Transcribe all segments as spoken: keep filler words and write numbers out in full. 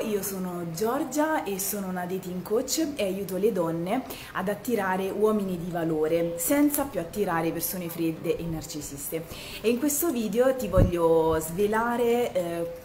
Io sono Giorgia e sono una dating coach e aiuto le donne ad attirare uomini di valore senza più attirare persone fredde e narcisiste. E in questo video ti voglio svelare eh,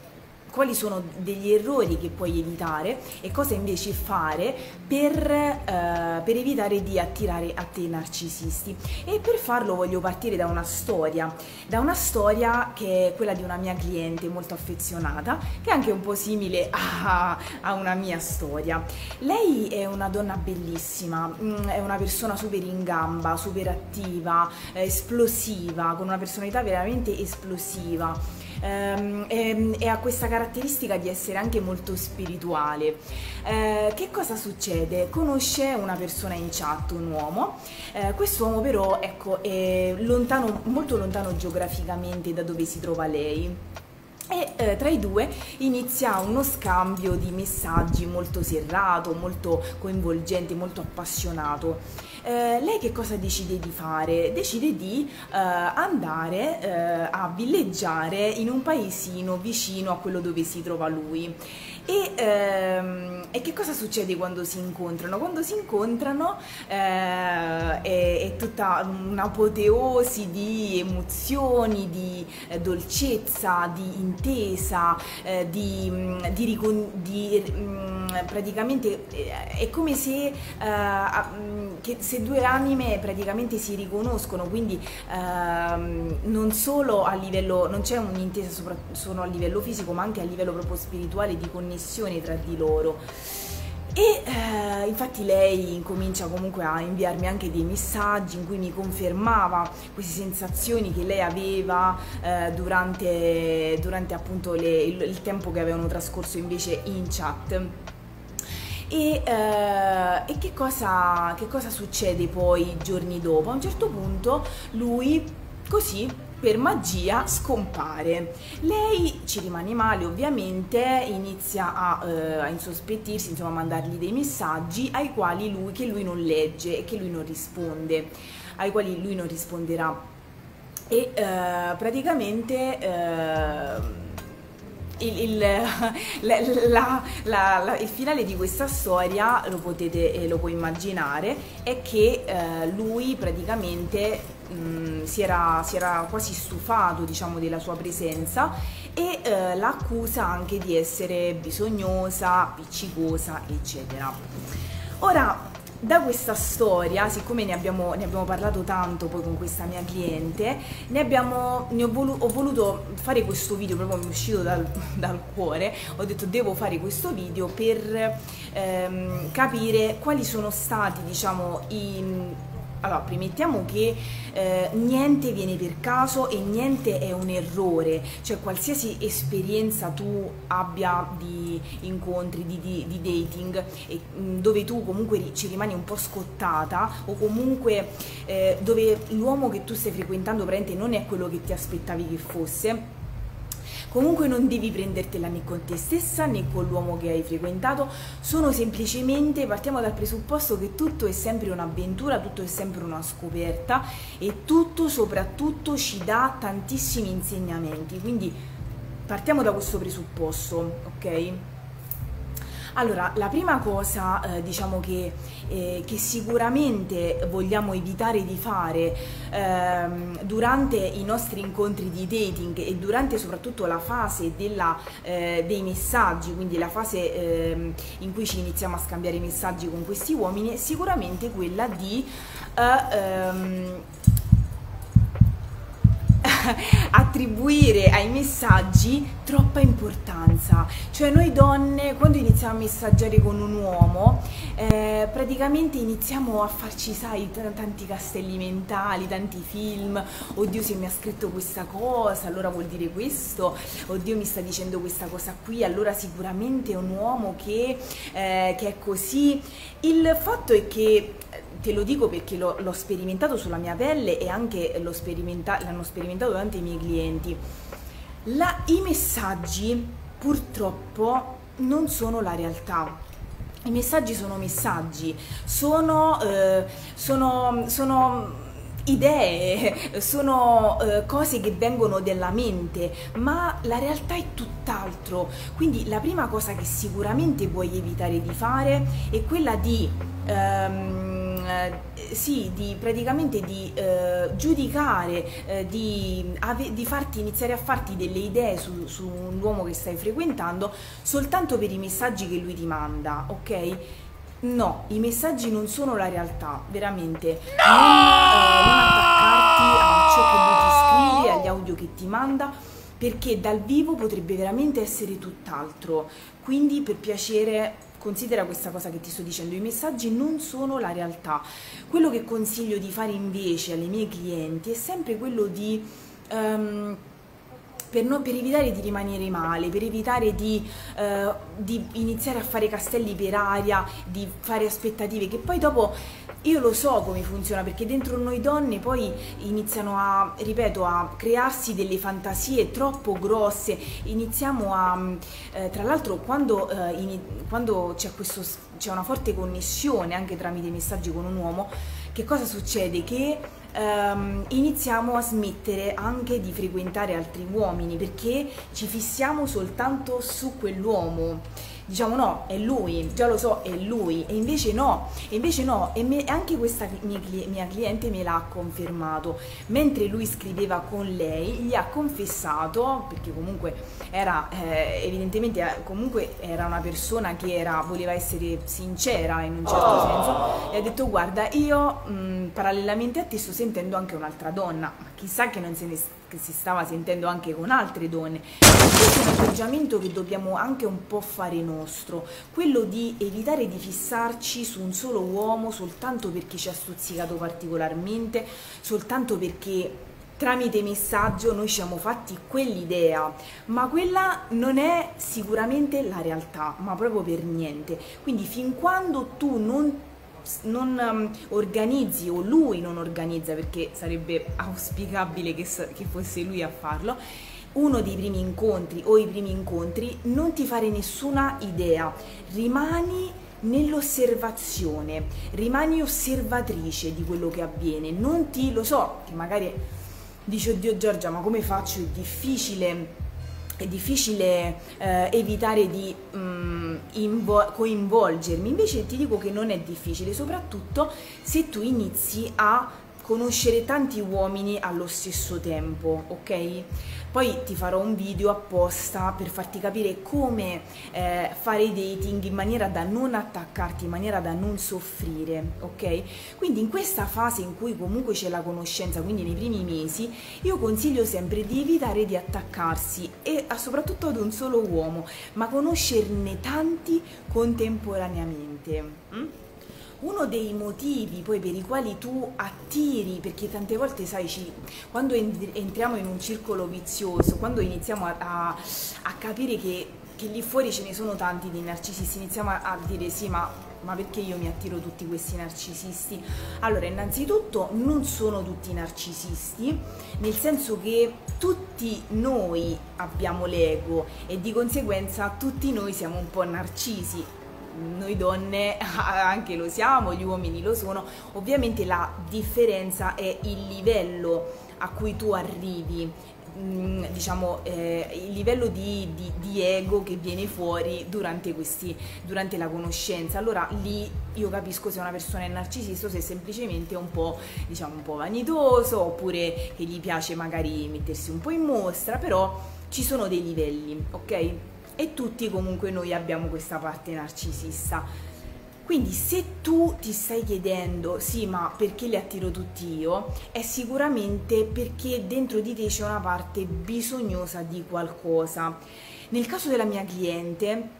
quali sono degli errori che puoi evitare e cosa invece fare per, eh, per evitare di attirare a te narcisisti. E per farlo voglio partire da una storia, da una storia che è quella di una mia cliente molto affezionata, che è anche un po' simile a, a una mia storia. Lei è una donna bellissima, è una persona super in gamba, super attiva, esplosiva, con una personalità veramente esplosiva. Um, e, e ha questa caratteristica di essere anche molto spirituale. Uh, che cosa succede? Conosce una persona in chat, un uomo. Uh, quest'uomo però, ecco, è lontano, molto lontano geograficamente da dove si trova lei. E eh, tra i due inizia uno scambio di messaggi molto serrato, molto coinvolgente, molto appassionato. Eh, lei che cosa decide di fare? Decide di eh, andare eh, a villeggiare in un paesino vicino a quello dove si trova lui. E, ehm, e che cosa succede quando si incontrano? Quando si incontrano eh, è, è tutta un'apoteosi di emozioni, di eh, dolcezza, di intesa, eh, di, di, ricon di mh, praticamente è come se, eh, che se due anime praticamente si riconoscono, quindi eh, non solo a livello, non c'è un'intesa solo a livello fisico, ma anche a livello proprio spirituale, di connessione tra di loro. E eh, infatti lei incomincia comunque a inviarmi anche dei messaggi in cui mi confermava queste sensazioni che lei aveva eh, durante, durante appunto le, il, il tempo che avevano trascorso invece in chat. E, eh, e che cosa, che cosa succede poi giorni dopo? A un certo punto lui così, per magia, scompare. Lei ci rimane male ovviamente, inizia a, eh, a insospettirsi, insomma a mandargli dei messaggi ai quali lui, che lui non legge e che lui non risponde, ai quali lui non risponderà. E eh, praticamente eh, Il, il, la, la, la, la, il finale di questa storia lo potete lo puoi immaginare, è che eh, lui praticamente mh, si, era, si era quasi stufato, diciamo, della sua presenza e eh, la accusa anche di essere bisognosa, appiccicosa, eccetera. Ora, da questa storia, siccome ne abbiamo, ne abbiamo parlato tanto poi con questa mia cliente, ne abbiamo, ne ho, volu ho voluto fare questo video, proprio mi è uscito dal, dal cuore, ho detto devo fare questo video per ehm, capire quali sono stati, diciamo, i... Allora, premettiamo che eh, niente viene per caso e niente è un errore, cioè qualsiasi esperienza tu abbia di incontri, di, di, di dating, e, mh, dove tu comunque ci rimani un po' scottata, o comunque eh, dove l'uomo che tu stai frequentando praticamente non è quello che ti aspettavi che fosse, comunque non devi prendertela né con te stessa né con l'uomo che hai frequentato. Sono semplicemente, partiamo dal presupposto che tutto è sempre un'avventura, tutto è sempre una scoperta e tutto soprattutto ci dà tantissimi insegnamenti, quindi partiamo da questo presupposto, ok? Allora, la prima cosa eh, diciamo che, eh, che sicuramente vogliamo evitare di fare ehm, durante i nostri incontri di dating e durante soprattutto la fase della, eh, dei messaggi, quindi la fase ehm, in cui ci iniziamo a scambiare messaggi con questi uomini, è sicuramente quella di eh, ehm, attribuire ai messaggi troppa importanza. Cioè noi donne, quando iniziamo a messaggiare con un uomo, eh, praticamente iniziamo a farci, sai, tanti castelli mentali, tanti film. Oddio, se mi ha scritto questa cosa allora vuol dire questo, oddio mi sta dicendo questa cosa qui, allora sicuramente è un uomo che, eh, che è così. Il fatto è che, te lo dico perché l'ho sperimentato sulla mia pelle e anche l'hanno sperimentato, sperimentato tanti i miei clienti, la, i messaggi purtroppo non sono la realtà. I messaggi sono messaggi, sono, eh, sono, sono idee, sono eh, cose che vengono dalla mente, ma la realtà è tutt'altro. Quindi la prima cosa che sicuramente puoi evitare di fare è quella di ehm, sì, di praticamente di eh, giudicare, eh, di, di farti iniziare a farti delle idee su, su un uomo che stai frequentando soltanto per i messaggi che lui ti manda, ok? No, i messaggi non sono la realtà, veramente. No! Non, eh, non attaccarti a ciò che lui ti scrive, agli audio che ti manda, perché dal vivo potrebbe veramente essere tutt'altro. Quindi, per piacere, considera questa cosa che ti sto dicendo: i messaggi non sono la realtà. Quello che consiglio di fare invece alle mie clienti è sempre quello di um, per, non, per evitare di rimanere male, per evitare di, uh, di iniziare a fare castelli per aria, di fare aspettative che poi dopo, io lo so come funziona, perché dentro noi donne poi iniziano a, ripeto, a crearsi delle fantasie troppo grosse, iniziamo a, eh, tra l'altro quando, eh, in, quando c'è questo, c'è una forte connessione anche tramite i messaggi con un uomo, che cosa succede? Che ehm, iniziamo a smettere anche di frequentare altri uomini, perché ci fissiamo soltanto su quell'uomo. Diciamo no, è lui, già lo so, è lui, e invece no, e invece no, e me, anche questa mia, mia cliente me l'ha confermato. Mentre lui scriveva con lei, gli ha confessato, perché comunque era, eh, evidentemente, comunque era una persona che era, voleva essere sincera in un certo oh. senso, e ha detto: guarda, io mh, parallelamente a te sto sentendo anche un'altra donna, ma chissà che non se ne sta, che si stava sentendo anche con altre donne. Questo è un atteggiamento che dobbiamo anche un po' fare nostro, quello di evitare di fissarci su un solo uomo soltanto perché ci ha stuzzicato particolarmente, soltanto perché tramite messaggio noi siamo fatti quell'idea, ma quella non è sicuramente la realtà, ma proprio per niente. Quindi fin quando tu non non um, organizzi, o lui non organizza, perché sarebbe auspicabile che, che fosse lui a farlo, uno dei primi incontri o i primi incontri, non ti fare nessuna idea, rimani nell'osservazione, rimani osservatrice di quello che avviene. Non ti, lo so che magari dici: oddio Giorgia, ma come faccio? È difficile, è difficile eh, evitare di um, coinvolgermi. Invece ti dico che non è difficile, soprattutto se tu inizi a conoscere tanti uomini allo stesso tempo, ok? Poi ti farò un video apposta per farti capire come eh, fare i dating in maniera da non attaccarti, in maniera da non soffrire, ok? Quindi in questa fase in cui comunque c'è la conoscenza, quindi nei primi mesi, io consiglio sempre di evitare di attaccarsi, e soprattutto ad un solo uomo, ma conoscerne tanti contemporaneamente. Mm? Uno dei motivi poi per i quali tu attiri, perché tante volte, sai, ci, quando entriamo in un circolo vizioso, quando iniziamo a, a, a capire che, che lì fuori ce ne sono tanti di narcisisti, iniziamo a, a dire: sì, ma, ma perché io mi attiro tutti questi narcisisti? Allora, innanzitutto non sono tutti narcisisti, nel senso che tutti noi abbiamo l'ego e di conseguenza tutti noi siamo un po' narcisi. Noi donne anche lo siamo, gli uomini lo sono. Ovviamente la differenza è il livello a cui tu arrivi, diciamo eh, il livello di, di, di ego che viene fuori durante, questi, durante la conoscenza. Allora lì io capisco se una persona è narcisista o se è semplicemente un po', diciamo, un po' vanitoso, oppure che gli piace magari mettersi un po' in mostra. Però ci sono dei livelli, ok? E tutti comunque noi abbiamo questa parte narcisista. Quindi se tu ti stai chiedendo: sì, ma perché li attiro tutti io? È sicuramente perché dentro di te c'è una parte bisognosa di qualcosa. Nel caso della mia cliente,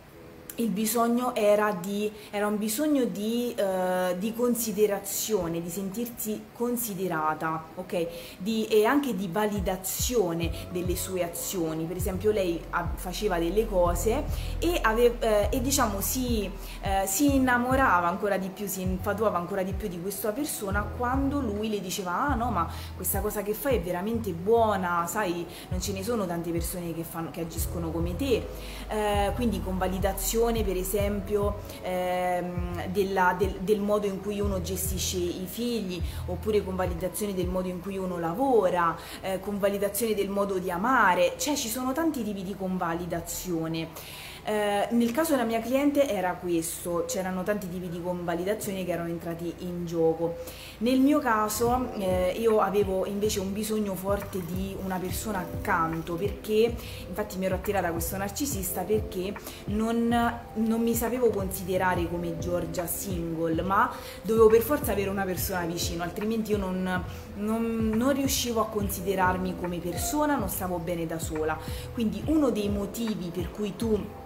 il bisogno era, di, era un bisogno di, eh, di considerazione, di sentirsi considerata, ok? Di, e anche di validazione delle sue azioni. Per esempio lei faceva delle cose e, aveva, eh, e diciamo si, eh, si innamorava ancora di più, si infatuava ancora di più di questa persona quando lui le diceva: ah no, ma questa cosa che fai è veramente buona, sai, non ce ne sono tante persone che, fanno, che agiscono come te. Eh, quindi con validazione, gestione, per esempio, ehm, della, del, del modo in cui uno gestisce i figli, oppure convalidazione del modo in cui uno lavora, eh, convalidazione del modo di amare, cioè ci sono tanti tipi di convalidazione. Eh, nel caso della mia cliente era questo, c'erano tanti tipi di convalidazione che erano entrati in gioco. Nel mio caso eh, io avevo invece un bisogno forte di una persona accanto, perché infatti mi ero attirata a questo narcisista perché non, non mi sapevo considerare come Georgia single, ma dovevo per forza avere una persona vicino, altrimenti io non, non, non riuscivo a considerarmi come persona, non stavo bene da sola. Quindi uno dei motivi per cui tu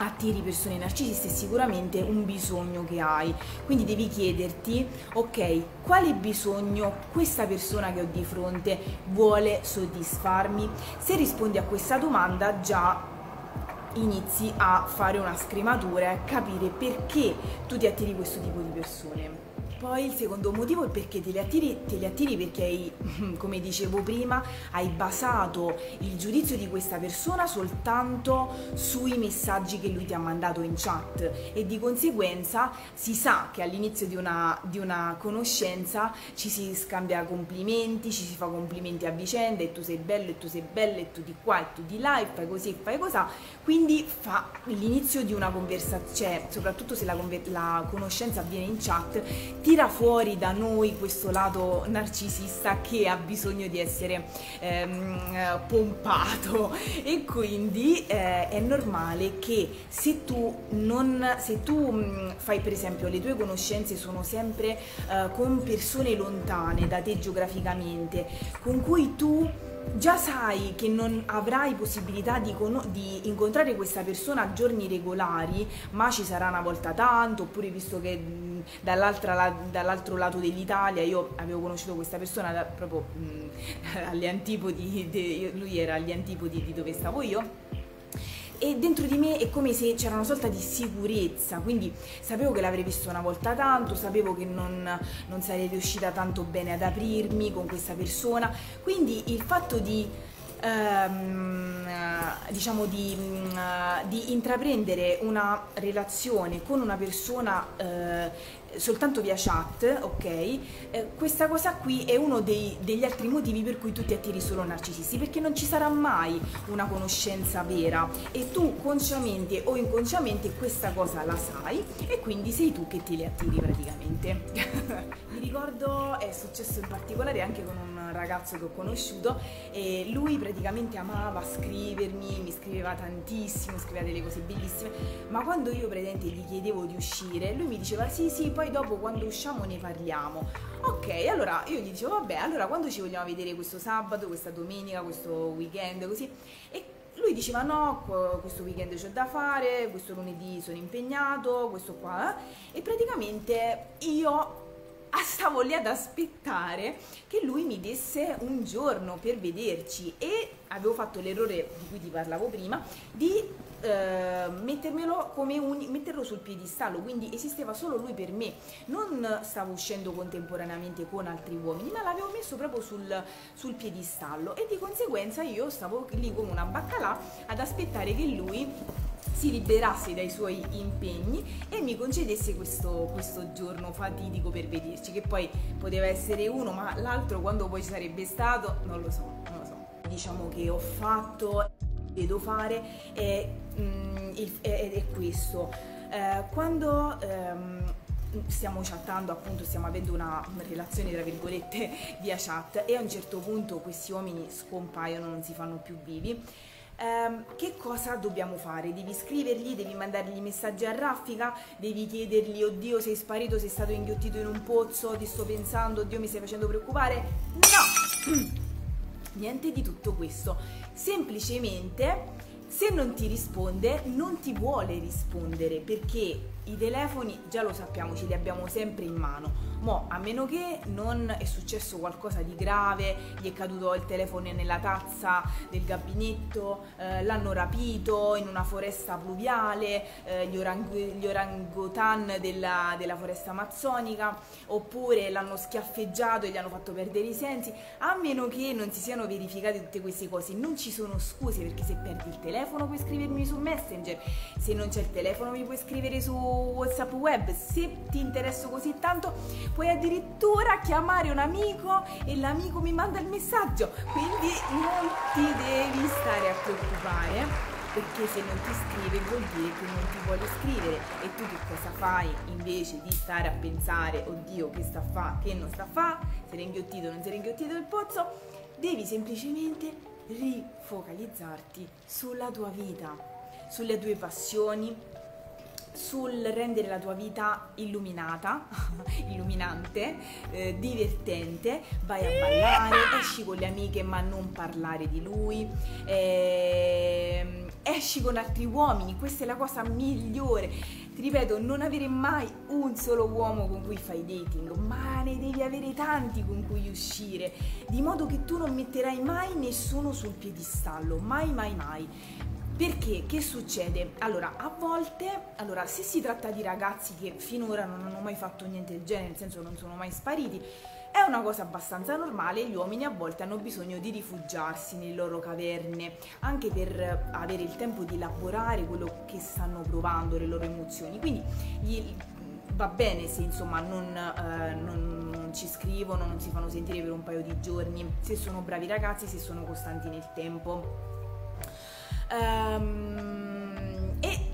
attiri persone narcisiste è sicuramente un bisogno che hai, quindi devi chiederti: ok, quale bisogno questa persona che ho di fronte vuole soddisfarmi? Se rispondi a questa domanda già inizi a fare una scrematura e a capire perché tu ti attiri questo tipo di persone. Poi il secondo motivo è perché te li attiri, te li attiri perché hai, come dicevo prima, hai basato il giudizio di questa persona soltanto sui messaggi che lui ti ha mandato in chat, e di conseguenza si sa che all'inizio di una, di una conoscenza ci si scambia complimenti, ci si fa complimenti a vicenda, e tu sei bello, e tu sei bella, e tu di qua, e tu di là, e fai così, e fai cosà, quindi fa l'inizio di una conversazione, cioè, soprattutto se la, la conoscenza avviene in chat, tira fuori da noi questo lato narcisista che ha bisogno di essere ehm, pompato, e quindi eh, è normale che se tu, non, se tu mh, fai, per esempio, le tue conoscenze sono sempre eh, con persone lontane da te geograficamente, con cui tu già sai che non avrai possibilità di, di incontrare questa persona a giorni regolari, ma ci sarà una volta tanto, oppure visto che dall'altro lato dell'Italia io avevo conosciuto questa persona da, proprio mh, agli antipodi de, lui era agli antipodi di dove stavo io, e dentro di me è come se c'era una sorta di sicurezza, quindi sapevo che l'avrei visto una volta tanto, sapevo che non, non sarei riuscita tanto bene ad aprirmi con questa persona, quindi il fatto di ehm, diciamo di, uh, di intraprendere una relazione con una persona uh, soltanto via chat, ok, eh, questa cosa qui è uno dei, degli altri motivi per cui tu ti attiri solo narcisisti, perché non ci sarà mai una conoscenza vera e tu consciamente o inconsciamente questa cosa la sai, e quindi sei tu che te li attiri praticamente. Mi ricordo è successo in particolare anche con un ragazzo che ho conosciuto, e lui praticamente amava scrivermi, mi scriveva tantissimo, scriveva delle cose bellissime, ma quando io praticamente gli chiedevo di uscire lui mi diceva sì sì, poi dopo quando usciamo ne parliamo. Ok, allora io gli dicevo vabbè, allora quando ci vogliamo vedere, questo sabato, questa domenica, questo weekend, così, e lui diceva no, questo weekend c'ho da fare, questo lunedì sono impegnato, questo qua, e praticamente io stavo lì ad aspettare che lui mi desse un giorno per vederci, e avevo fatto l'errore di cui ti parlavo prima di Eh, mettermelo come un, metterlo sul piedistallo, quindi esisteva solo lui per me, non stavo uscendo contemporaneamente con altri uomini, ma l'avevo messo proprio sul, sul piedistallo, e di conseguenza io stavo lì come una baccalà ad aspettare che lui si liberasse dai suoi impegni e mi concedesse questo, questo giorno fatidico per vederci, che poi poteva essere uno, ma l'altro quando poi ci sarebbe stato non lo so, non lo so. Diciamo che ho fatto, vedo fare è, mm, il, è, è questo, eh, quando ehm, stiamo chattando, appunto stiamo avendo una relazione tra virgolette via chat, e a un certo punto questi uomini scompaiono, non si fanno più vivi, ehm, che cosa dobbiamo fare? Devi scrivergli, devi mandargli messaggi a raffica, devi chiedergli oddio sei sparito, sei stato inghiottito in un pozzo, ti sto pensando, oddio mi stai facendo preoccupare? No! Niente di tutto questo, semplicemente se non ti risponde non ti vuole rispondere, perché i telefoni già lo sappiamo, ce li abbiamo sempre in mano, mo a meno che non è successo qualcosa di grave, gli è caduto il telefono nella tazza del gabinetto, eh, l'hanno rapito in una foresta pluviale, eh, gli, orang gli orangutan della, della foresta amazzonica, oppure l'hanno schiaffeggiato e gli hanno fatto perdere i sensi, a meno che non si siano verificate tutte queste cose non ci sono scuse, perché se perdi il telefono telefono puoi scrivermi su Messenger, se non c'è il telefono mi puoi scrivere su WhatsApp web, se ti interesso così tanto puoi addirittura chiamare un amico e l'amico mi manda il messaggio, quindi non ti devi stare a preoccupare, perché se non ti scrive vuol dire che non ti vuole scrivere. E tu che cosa fai invece di stare a pensare oddio che sta a fa, che non sta a fa, se ne è inghiottito, non se ne è inghiottito il pozzo? Devi semplicemente rifocalizzarti sulla tua vita, sulle tue passioni, sul rendere la tua vita illuminata, illuminante, eh, divertente. Vai a ballare, esci con le amiche ma non parlare di lui, eh, esci con altri uomini, questa è la cosa migliore. Ti ripeto, non avere mai un solo uomo con cui fai dating, ma ne devi avere tanti con cui uscire, di modo che tu non metterai mai nessuno sul piedistallo, mai mai mai. Perché? Che succede? Allora, a volte, allora, se si tratta di ragazzi che finora non hanno mai fatto niente del genere, nel senso non sono mai spariti, è una cosa abbastanza normale, gli uomini a volte hanno bisogno di rifugiarsi nelle loro caverne, anche per avere il tempo di elaborare quello che stanno provando, le loro emozioni, quindi gli, va bene se insomma non, eh, non, non ci scrivono, non si fanno sentire per un paio di giorni, se sono bravi ragazzi, se sono costanti nel tempo. Um, e,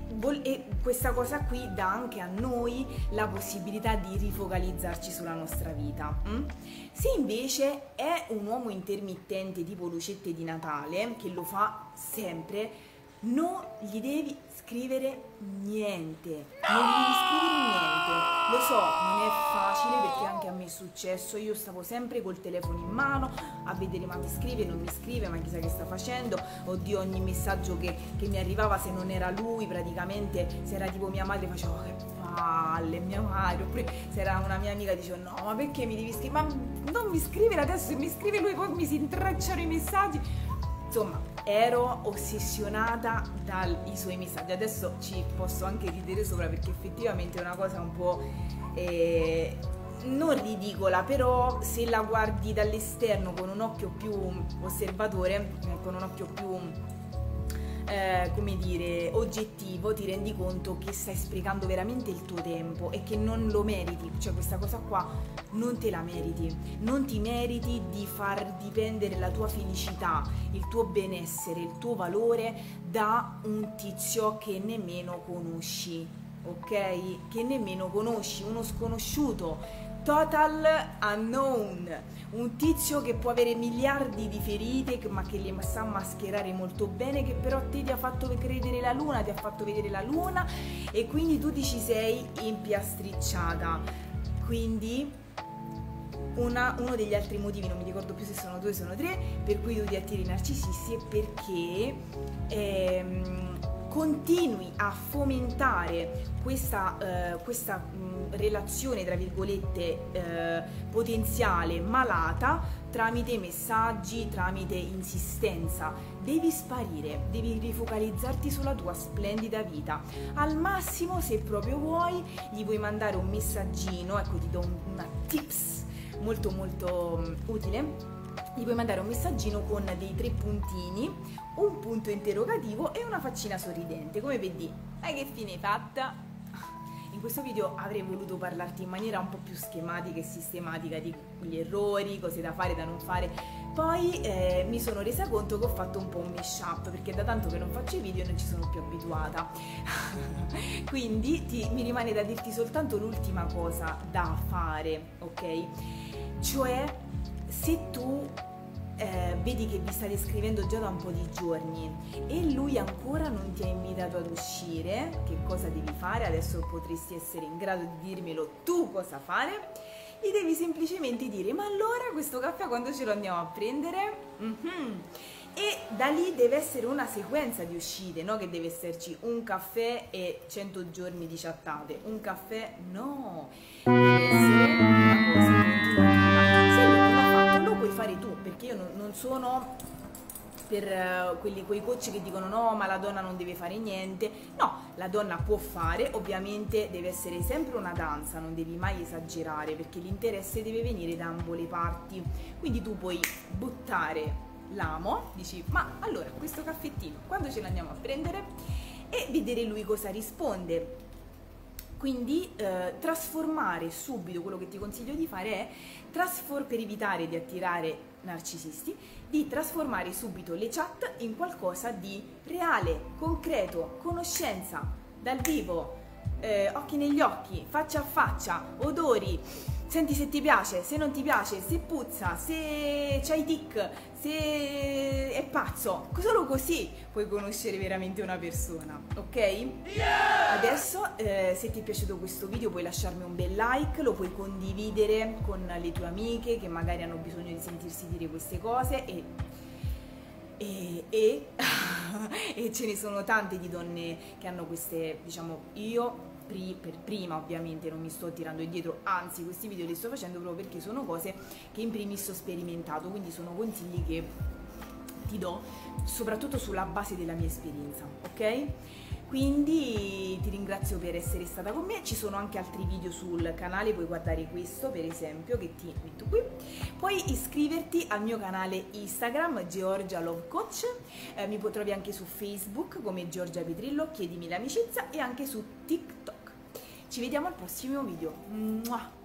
e questa cosa qui dà anche a noi la possibilità di rifocalizzarci sulla nostra vita. mm? Se invece è un uomo intermittente tipo lucette di Natale che lo fa sempre, non gli devi scrivere niente, non gli devi scrivere niente. Lo so, non è facile perché anche a me è successo, io stavo sempre col telefono in mano a vedere ma mi scrive, non mi scrive, ma chissà che sta facendo, oddio ogni messaggio che, che mi arrivava, se non era lui praticamente, se era tipo mia madre facevo oh, che palle, mia madre, oppure se era una mia amica dicevo no ma perché mi devi scrivere, ma non mi scrivere adesso, se mi scrive lui poi mi si intrecciano i messaggi. Insomma, ero ossessionata dai suoi messaggi. Adesso ci posso anche ridere sopra perché effettivamente è una cosa un po' eh, non ridicola, però se la guardi dall'esterno con un occhio più osservatore, con un occhio più eh, come dire oggettivo, ti rendi conto che stai sprecando veramente il tuo tempo e che non lo meriti, cioè questa cosa qua non te la meriti, non ti meriti di far dipendere la tua felicità, il tuo benessere, il tuo valore da un tizio che nemmeno conosci, ok? Che nemmeno conosci, uno sconosciuto, total unknown, un tizio che può avere miliardi di ferite ma che le sa mascherare molto bene, che però te ti ha fatto credere la luna, ti ha fatto vedere la luna e quindi tu ti ci sei impiastricciata. Quindi una, uno degli altri motivi, non mi ricordo più se sono due o sono tre, per cui tu ti attiri narcisisti è perché ehm, continui a fomentare questa, eh, questa mh, relazione tra virgolette eh, potenziale malata tramite messaggi, tramite insistenza. Devi sparire, devi rifocalizzarti sulla tua splendida vita. Al massimo, se proprio vuoi, gli puoi mandare un messaggino, ecco ti do una tips molto molto mh, utile. Gli puoi mandare un messaggino con dei tre puntini, un punto interrogativo e una faccina sorridente, come per dire, ma che fine hai fatta? In questo video avrei voluto parlarti in maniera un po' più schematica e sistematica di gli errori, cose da fare e da non fare. Poi eh, mi sono resa conto che ho fatto un po' un mashup, perché da tanto che non faccio i video non ci sono più abituata. Quindi ti, mi rimane da dirti soltanto l'ultima cosa da fare, ok? Cioè, se tu eh, vedi che vi state scrivendo già da un po' di giorni e lui ancora non ti ha invitato ad uscire, che cosa devi fare? Adesso potresti essere in grado di dirmelo tu cosa fare. Gli devi semplicemente dire, ma allora questo caffè quando ce lo andiamo a prendere? Mm-hmm. E da lì deve essere una sequenza di uscite, no? Che deve esserci un caffè e cento giorni di chattate. Un caffè no, deve essere una cosa continuativa. Fare tu, perché io non, non sono per uh, quelli, quei coach che dicono no ma la donna non deve fare niente. No, la donna può fare, ovviamente deve essere sempre una danza, non devi mai esagerare perché l'interesse deve venire da ambo le parti, quindi tu puoi buttare l'amo, dici ma allora questo caffettino quando ce l'andiamo a prendere, e vedere lui cosa risponde. Quindi eh, trasformare subito, quello che ti consiglio di fare è, per evitare di attirare narcisisti, di trasformare subito le chat in qualcosa di reale, concreto, conoscenza, dal vivo, eh, occhi negli occhi, faccia a faccia, odori, senti se ti piace, se non ti piace, se puzza, se c'hai tic, se è pazzo. Solo così puoi conoscere veramente una persona, ok? Yeah! Adesso eh, se ti è piaciuto questo video puoi lasciarmi un bel like, lo puoi condividere con le tue amiche che magari hanno bisogno di sentirsi dire queste cose, e, e, e, e ce ne sono tante di donne che hanno queste, diciamo, io... per prima ovviamente non mi sto tirando indietro, anzi questi video li sto facendo proprio perché sono cose che in primis ho sperimentato, quindi sono consigli che ti do soprattutto sulla base della mia esperienza, ok? Quindi ti ringrazio per essere stata con me, ci sono anche altri video sul canale, puoi guardare questo per esempio che ti metto qui, puoi iscriverti al mio canale Instagram Georgia Love Coach, eh, mi trovi anche su Facebook come Georgia Petrillo, chiedimi l'amicizia, e anche su TikTok. Ci vediamo al prossimo video. Mua!